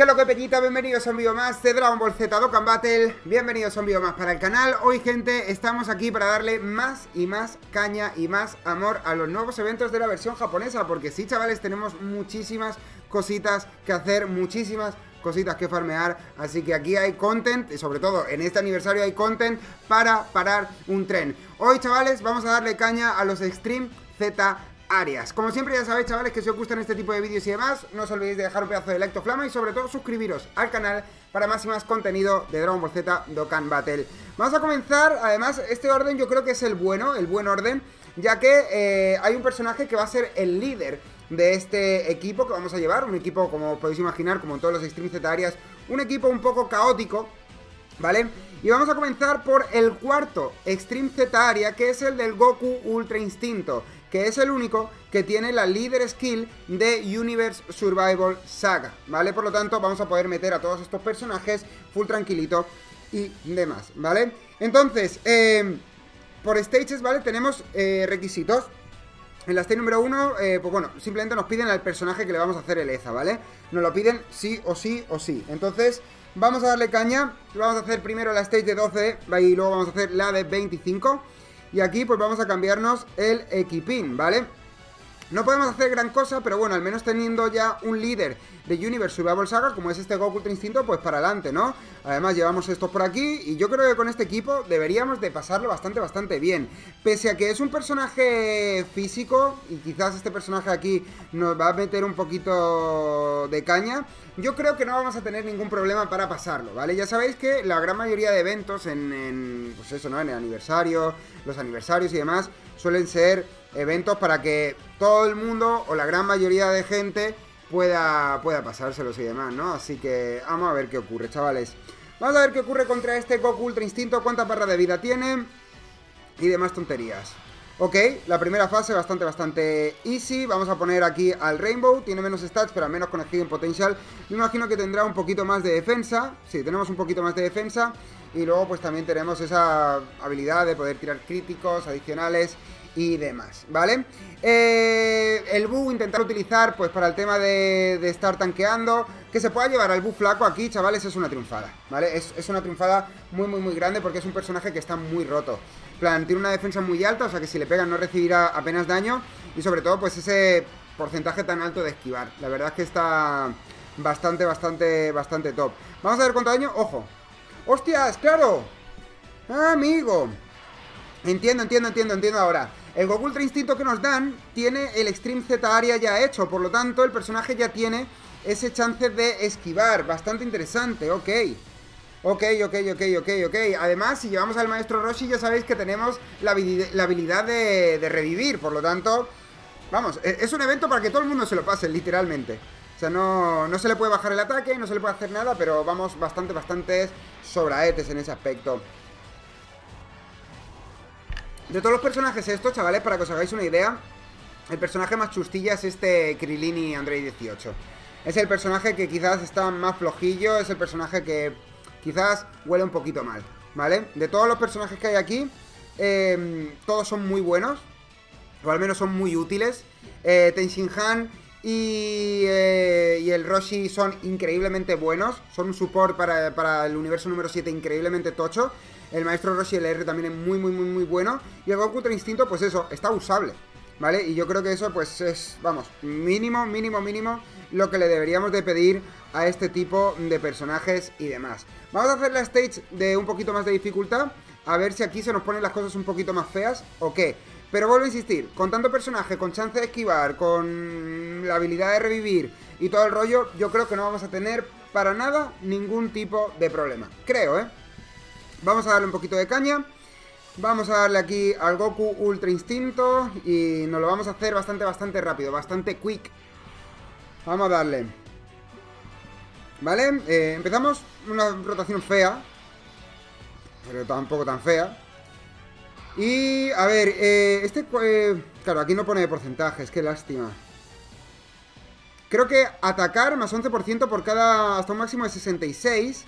¿Qué es lo que, Peñita? Bienvenidos a un vídeo más de Dragon Ball Z Dokkan Battle. Bienvenidos a un vídeo más para el canal. Hoy, gente, estamos aquí para darle más y más caña y más amor a los nuevos eventos de la versión japonesa. Porque sí, chavales, tenemos muchísimas cositas que hacer, muchísimas cositas que farmear, así que aquí hay content, y sobre todo en este aniversario hay content para parar un tren. Hoy, chavales, vamos a darle caña a los Extreme Z Áreas. Como siempre, ya sabéis, chavales, que si os gustan este tipo de vídeos y demás, no os olvidéis de dejar un pedazo de like, toflama, y sobre todo suscribiros al canal para más y más contenido de Dragon Ball Z Dokkan Battle. Vamos a comenzar. Además, este orden yo creo que es el buen orden, ya que hay un personaje que va a ser el líder de este equipo que vamos a llevar. Un equipo, como podéis imaginar, como en todos los Extreme Z Áreas, un equipo un poco caótico, ¿vale? Y vamos a comenzar por el cuarto Extreme Z Área, que es el del Goku Ultra Instinto, que es el único que tiene la Leader Skill de Universe Survival Saga, ¿vale? Por lo tanto, vamos a poder meter a todos estos personajes full tranquilito y demás, ¿vale? Entonces, por stages, ¿vale? Tenemos requisitos. En la stage número 1, pues bueno, simplemente nos piden al personaje que le vamos a hacer el EZA, ¿vale? Nos lo piden sí o sí o sí. Entonces, vamos a darle caña. Vamos a hacer primero la stage de 12 y luego vamos a hacer la de 25. Y aquí pues vamos a cambiarnos el equipín, ¿vale? No podemos hacer gran cosa, pero bueno, al menos teniendo ya un líder de Universe Survival Saga, como es este Goku Ultra Instinto, pues para adelante, ¿no? Además llevamos estos por aquí, y yo creo que con este equipo deberíamos de pasarlo bastante bien. Pese a que es un personaje físico, y quizás este personaje aquí nos va a meter un poquito de caña, yo creo que no vamos a tener ningún problema para pasarlo, ¿vale? Ya sabéis que la gran mayoría de eventos pues eso, ¿no? En el aniversario, los aniversarios y demás, suelen ser eventos para que todo el mundo o la gran mayoría de gente pueda pasárselos y demás, ¿no? Así que vamos a ver qué ocurre, chavales. Vamos a ver qué ocurre contra este Goku Ultra Instinto, cuántas barras de vida tiene y demás tonterías. Ok, la primera fase bastante easy. Vamos a poner aquí al Rainbow. Tiene menos stats, pero al menos con Hidden Potential. Me imagino que tendrá un poquito más de defensa. Sí, tenemos un poquito más de defensa. Y luego pues también tenemos esa habilidad de poder tirar críticos adicionales y demás, ¿vale? El Buu intentar utilizar pues para el tema de estar tanqueando. Que se pueda llevar al Buu flaco aquí, chavales, es una triunfada, ¿vale? Es una triunfada muy grande, porque es un personaje que está muy roto. Plan, tiene una defensa muy alta, o sea que si le pegan no recibirá apenas daño. Y sobre todo, pues ese porcentaje tan alto de esquivar. La verdad es que está bastante top. Vamos a ver cuánto daño. ¡Ojo! ¡Hostias, claro! ¡Amigo! Entiendo ahora. El Goku Ultra Instinto que nos dan tiene el Extreme Z Área ya hecho. Por lo tanto, el personaje ya tiene ese chance de esquivar. Bastante interesante, ok. Ok. Además, si llevamos al Maestro Roshi, ya sabéis que tenemos la habilidad de revivir. Por lo tanto, vamos, es un evento para que todo el mundo se lo pase, literalmente. O sea, no se le puede bajar el ataque, no se le puede hacer nada, pero vamos bastante sobraetes en ese aspecto. De todos los personajes estos, chavales, para que os hagáis una idea, el personaje más chustilla es este Krilin y Android 18. Es el personaje que quizás está más flojillo, es el personaje que quizás huele un poquito mal, ¿vale? De todos los personajes que hay aquí, todos son muy buenos, o al menos son muy útiles. Tenshinhan y el Roshi son increíblemente buenos. Son un support para el universo número 7 increíblemente tocho. El Maestro Roshi LR también es muy bueno. Y el Goku Ultra Instinto, pues eso, está usable, ¿vale? Y yo creo que eso pues es, vamos, mínimo lo que le deberíamos de pedir a este tipo de personajes y demás. Vamos a hacer la stage de un poquito más de dificultad, a ver si aquí se nos ponen las cosas un poquito más feas o qué. Pero vuelvo a insistir, con tanto personaje, con chance de esquivar, con la habilidad de revivir y todo el rollo, yo creo que no vamos a tener para nada ningún tipo de problema, creo, ¿eh? Vamos a darle un poquito de caña. Vamos a darle aquí al Goku Ultra Instinto y nos lo vamos a hacer bastante rápido, bastante quick. Vamos a darle. ¿Vale? Empezamos una rotación fea, pero tampoco tan fea. Y, a ver, claro, aquí no pone porcentajes, qué lástima. Creo que atacar más 11% por cada, hasta un máximo de 66%.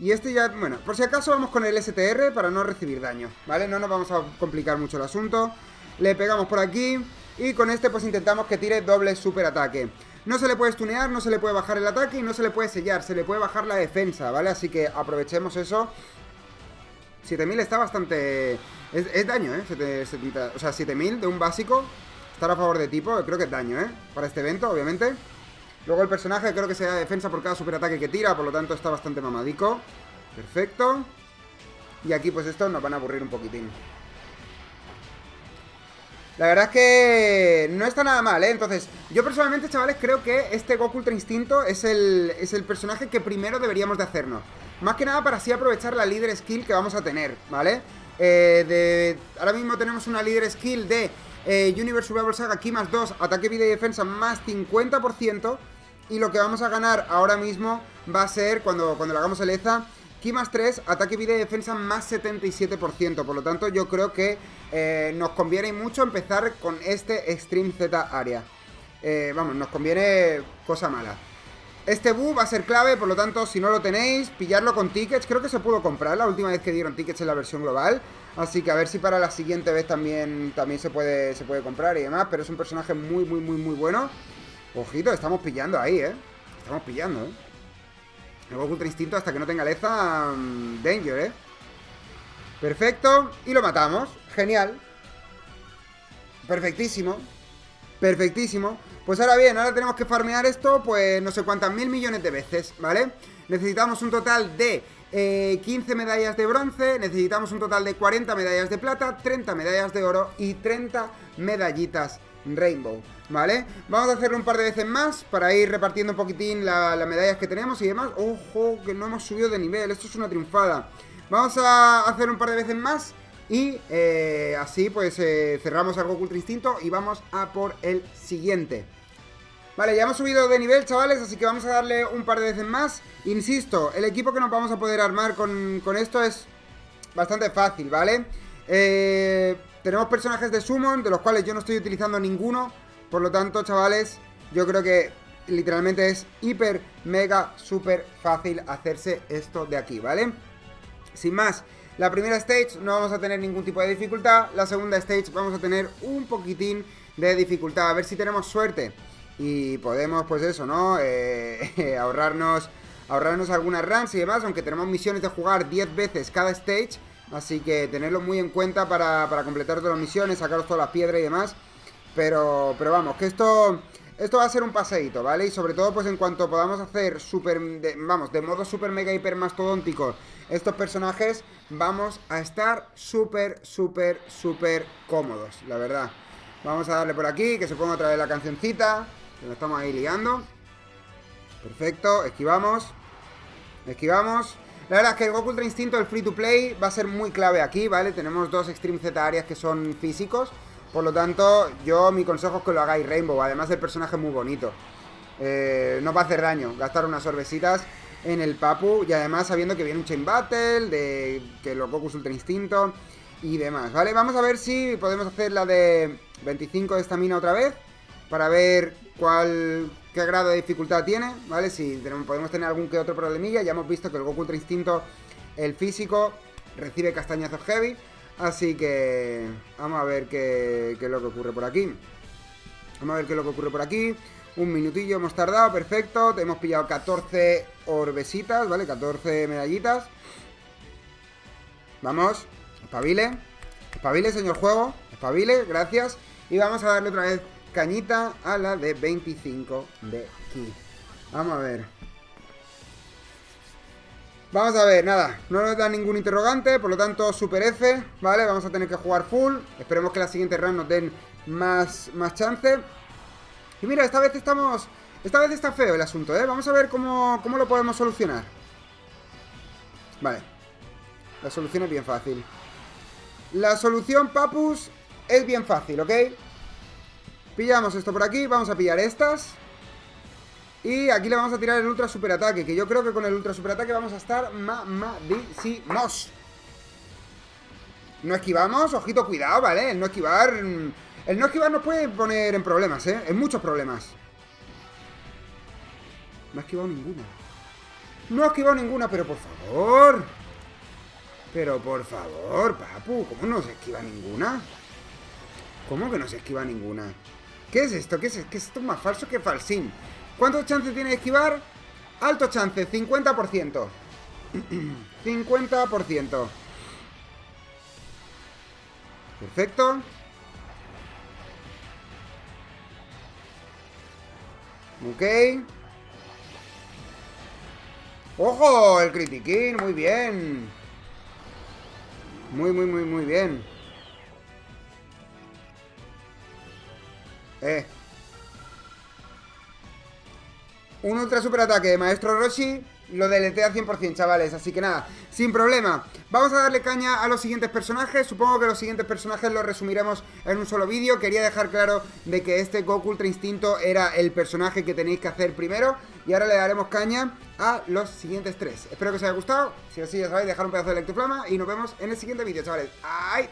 Y este ya, bueno, por si acaso vamos con el STR para no recibir daño, ¿vale? No nos vamos a complicar mucho el asunto. Le pegamos por aquí y con este pues intentamos que tire doble superataque. No se le puede stunear, no se le puede bajar el ataque y no se le puede sellar, se le puede bajar la defensa, ¿vale? Así que aprovechemos eso. 7000 está bastante... Es daño, ¿eh? 70, o sea, 7000 de un básico. Estar a favor de tipo, creo que es daño, ¿eh? Para este evento, obviamente. Luego el personaje creo que se da defensa por cada superataque que tira, por lo tanto está bastante mamadico. Perfecto. Y aquí pues estos nos van a aburrir un poquitín. La verdad es que no está nada mal, ¿eh? Entonces, yo personalmente, chavales, creo que este Goku Ultra Instinto es el personaje que primero deberíamos de hacernos. Más que nada para así aprovechar la líder skill que vamos a tener, ¿vale? Ahora mismo tenemos una líder skill de Universe Survival Saga aquí más 2, ataque, vida y defensa más 50%. Y lo que vamos a ganar ahora mismo va a ser, cuando le hagamos el EZA, Ki más 3, ataque, vida y defensa más 77%. Por lo tanto, yo creo que nos conviene mucho empezar con este Extreme Z Área. Vamos, nos conviene cosa mala. Este Buu va a ser clave, por lo tanto, si no lo tenéis, pillarlo con tickets. Creo que se pudo comprar la última vez que dieron tickets en la versión global. Así que a ver si para la siguiente vez también se puede comprar y demás. Pero es un personaje muy, muy, muy, muy bueno. Ojito, estamos pillando ahí, ¿eh? Estamos pillando, ¿eh? El Goku Ultra Instinto hasta que no tenga leza... Danger, ¿eh? Perfecto. Y lo matamos. Genial. Perfectísimo. Perfectísimo. Pues ahora bien, ahora tenemos que farmear esto pues no sé cuántas mil millones de veces, ¿vale? Necesitamos un total de 15 medallas de bronce. Necesitamos un total de 40 medallas de plata, 30 medallas de oro y 30 medallitas Rainbow, ¿vale? Vamos a hacerlo un par de veces más para ir repartiendo un poquitín las medallas que tenemos y demás. Ojo, que no hemos subido de nivel, esto es una triunfada. Vamos a hacer un par de veces más y así pues cerramos al Goku Ultra Instinto y vamos a por el siguiente. Vale, ya hemos subido de nivel, chavales, así que vamos a darle un par de veces más. Insisto, el equipo que nos vamos a poder armar con esto es bastante fácil, ¿vale? Tenemos personajes de Summon, de los cuales yo no estoy utilizando ninguno. Por lo tanto, chavales, yo creo que literalmente es hiper, mega, súper fácil hacerse esto de aquí, ¿vale? Sin más, la primera stage no vamos a tener ningún tipo de dificultad. La segunda stage vamos a tener un poquitín de dificultad. A ver si tenemos suerte y podemos, pues eso, ¿no? Ahorrarnos algunas runs y demás, aunque tenemos misiones de jugar 10 veces cada stage. Así que tenerlo muy en cuenta para completar todas las misiones, sacaros todas las piedras y demás. Pero vamos, que esto va a ser un paseíto, ¿vale? Y sobre todo, pues en cuanto podamos hacer de modo super mega hiper mastodóntico estos personajes, vamos a estar súper, súper, súper cómodos, la verdad. Vamos a darle por aquí, que se ponga otra vez la cancioncita, que nos estamos ahí liando. Perfecto, esquivamos. Esquivamos. La verdad es que el Goku Ultra Instinto, el free to play, va a ser muy clave aquí, ¿vale? Tenemos dos Extreme Z Áreas que son físicos. Por lo tanto, mi consejo es que lo hagáis Rainbow. Además, el personaje es muy bonito. No va a hacer daño gastar unas sorbesitas en el Papu. Y además, sabiendo que viene un Chain Battle, que los Goku Ultra Instinto y demás, ¿vale? Vamos a ver si podemos hacer la de 25 de estamina otra vez. Para ver qué grado de dificultad tiene, ¿vale? Si podemos tener algún que otro problemilla. Ya hemos visto que el Goku Ultra Instinto, el físico, recibe castañazos heavy. Así que vamos a ver qué es lo que ocurre por aquí. Vamos a ver qué es lo que ocurre por aquí. Un minutillo hemos tardado, perfecto. Hemos pillado 14 orbesitas, ¿vale? 14 medallitas. Vamos, espabile. Espabile, señor juego. Espabile, gracias. Y vamos a darle otra vez cañita a la de 25 de aquí. Vamos a ver. Vamos a ver, nada. No nos da ningún interrogante, por lo tanto, super F, ¿vale? Vamos a tener que jugar full. Esperemos que la siguiente run nos den más chance. Y mira, esta vez está feo el asunto, ¿eh? Vamos a ver cómo lo podemos solucionar. Vale. La solución es bien fácil. La solución, papus, es bien fácil, ¿ok? Pillamos esto por aquí, vamos a pillar estas. Y aquí le vamos a tirar el ultra super ataque, que yo creo que con el ultra super ataque vamos a estar mamadísimos. No esquivamos, ojito, cuidado, ¿vale? El no esquivar nos puede poner en problemas, ¿eh? En muchos problemas. No ha esquivado ninguna. No ha esquivado ninguna, pero por favor. Pero por favor, papu, ¿cómo no se esquiva ninguna? ¿Cómo que no se esquiva ninguna? ¿Qué es esto? ¿Qué es esto? ¿Qué es esto más falso que falsín? ¿Cuántos chances tiene de esquivar? Alto chance, 50%. 50%. Perfecto. Ok. ¡Ojo! El critiquín, muy bien. Muy bien. Un ultra superataque de Maestro Roshi lo deletea 100%, chavales. Así que nada, sin problema. Vamos a darle caña a los siguientes personajes. Supongo que los siguientes personajes los resumiremos en un solo vídeo. Quería dejar claro de que este Goku Ultra Instinto era el personaje que tenéis que hacer primero. Y ahora le daremos caña a los siguientes tres. Espero que os haya gustado. Si así, ya sabéis, dejar un pedazo de like, tu flama. Y nos vemos en el siguiente vídeo, chavales. ¡Ay!